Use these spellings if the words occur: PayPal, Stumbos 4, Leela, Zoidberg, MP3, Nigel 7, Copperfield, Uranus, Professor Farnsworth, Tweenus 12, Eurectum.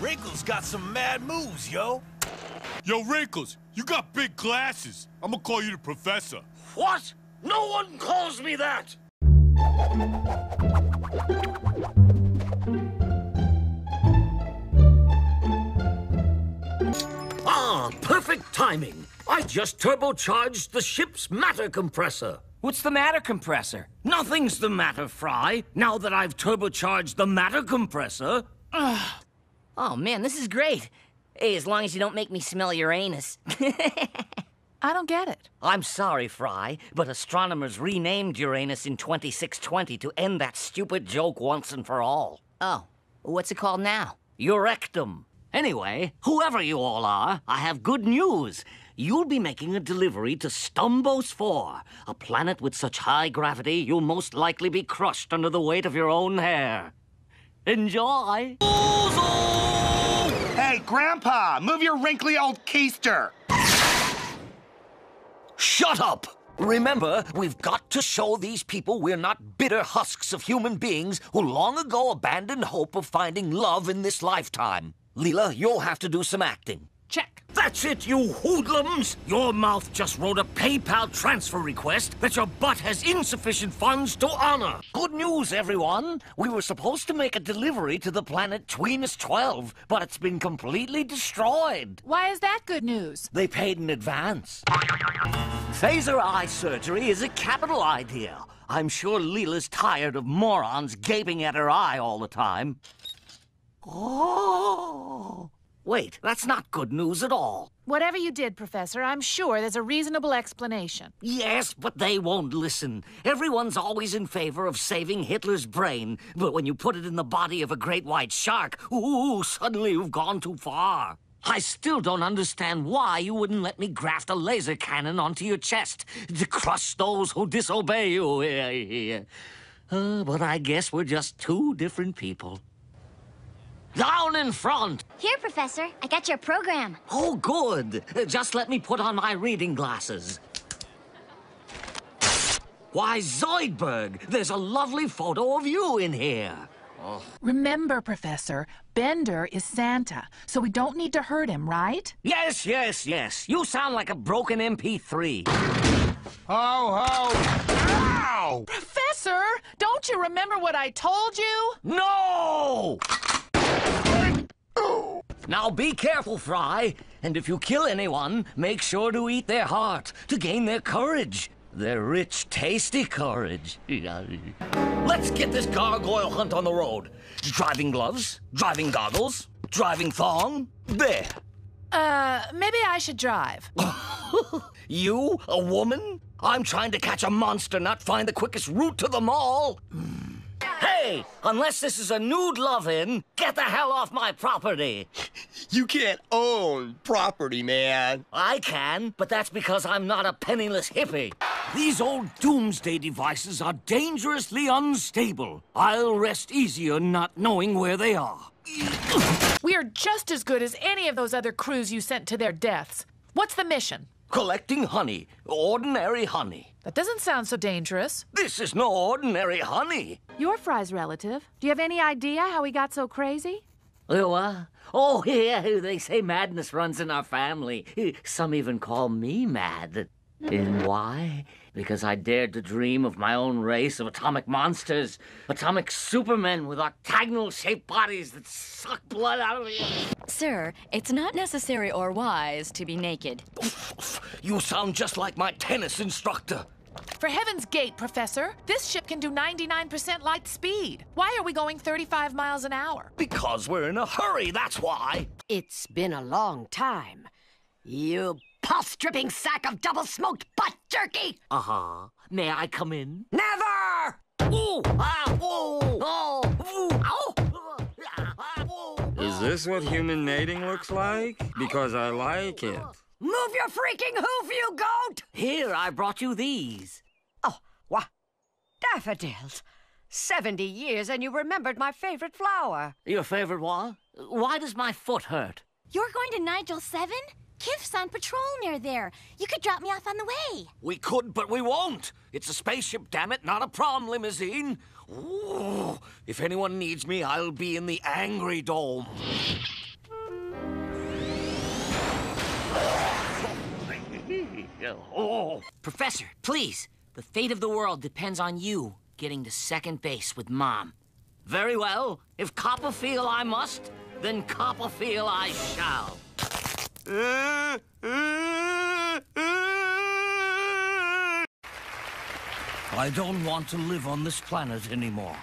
Wrinkles got some mad moves, yo. Yo, Wrinkles, you got big glasses. I'm gonna call you the professor. What? No one calls me that! Ah, perfect timing. I just turbocharged the ship's matter compressor. What's the matter compressor? Nothing's the matter, Fry. Now that I've turbocharged the matter compressor. Oh, man, this is great. Hey, as long as you don't make me smell Uranus. I don't get it. I'm sorry, Fry, but astronomers renamed Uranus in 2620 to end that stupid joke once and for all. Oh, what's it called now? Eurectum. Anyway, whoever you all are, I have good news. You'll be making a delivery to Stumbos 4, a planet with such high gravity you'll most likely be crushed under the weight of your own hair. Enjoy! Hey, Grandpa, move your wrinkly old keister. Shut up! Remember, we've got to show these people we're not bitter husks of human beings who long ago abandoned hope of finding love in this lifetime. Leela, you'll have to do some acting. Check. That's it, you hoodlums! Your mouth just wrote a PayPal transfer request that your butt has insufficient funds to honor. Good news, everyone. We were supposed to make a delivery to the planet Tweenus 12, but it's been completely destroyed. Why is that good news? They paid in advance. Phaser eye surgery is a capital idea. I'm sure Leela's tired of morons gaping at her eye all the time. Oh... Wait, that's not good news at all. Whatever you did, Professor, I'm sure there's a reasonable explanation. Yes, but they won't listen. Everyone's always in favor of saving Hitler's brain, but when you put it in the body of a great white shark, ooh, suddenly you've gone too far. I still don't understand why you wouldn't let me graft a laser cannon onto your chest to crush those who disobey you. But I guess we're just two different people. Down in front! Here, Professor. I got your program. Oh, good. Just let me put on my reading glasses. Why, Zoidberg, there's a lovely photo of you in here. Oh. Remember, Professor, Bender is Santa, so we don't need to hurt him, right? Yes, yes, yes. You sound like a broken MP3. Ho, ho! Ow! Professor, don't you remember what I told you? No! Now be careful, Fry, and if you kill anyone, make sure to eat their heart to gain their courage. Their rich, tasty courage. Let's get this gargoyle hunt on the road. Driving gloves, driving goggles, driving thong. There. Maybe I should drive. You? A woman? I'm trying to catch a monster, not find the quickest route to the mall. Hey! Unless this is a nude love-in, get the hell off my property! You can't own property, man. I can, but that's because I'm not a penniless hippie. These old doomsday devices are dangerously unstable. I'll rest easier not knowing where they are. We are just as good as any of those other crews you sent to their deaths. What's the mission? Collecting honey. Ordinary honey. That doesn't sound so dangerous. This is no ordinary honey. You're Fry's relative. Do you have any idea how he got so crazy? Oh, yeah, they say madness runs in our family. Some even call me mad. And why? Because I dared to dream of my own race of atomic monsters. Atomic supermen with octagonal-shaped bodies that suck blood out of you. Sir, it's not necessary or wise to be naked. You sound just like my tennis instructor. For heaven's gate, Professor, this ship can do 99% light speed. Why are we going 35 miles an hour? Because we're in a hurry, that's why. It's been a long time. You... pulse-dripping sack of double-smoked butt jerky! Uh-huh. May I come in? Never! Ooh! Ah! Ooh! Oh! Ooh! Ow! Is this what human mating looks like? Because I like it. Move your freaking hoof, you goat! Here, I brought you these. Oh, what? Daffodils. 70 years and you remembered my favorite flower. Your favorite what? Why does my foot hurt? You're going to Nigel 7? Kif's on patrol near there. You could drop me off on the way. We could, but we won't. It's a spaceship, damn it, not a prom limousine. Ooh, if anyone needs me, I'll be in the Angry Dome. Oh. Professor, please. The fate of the world depends on you getting to second base with Mom. Very well. If Copperfield I must, then Copperfield I shall. I don't want to live on this planet anymore.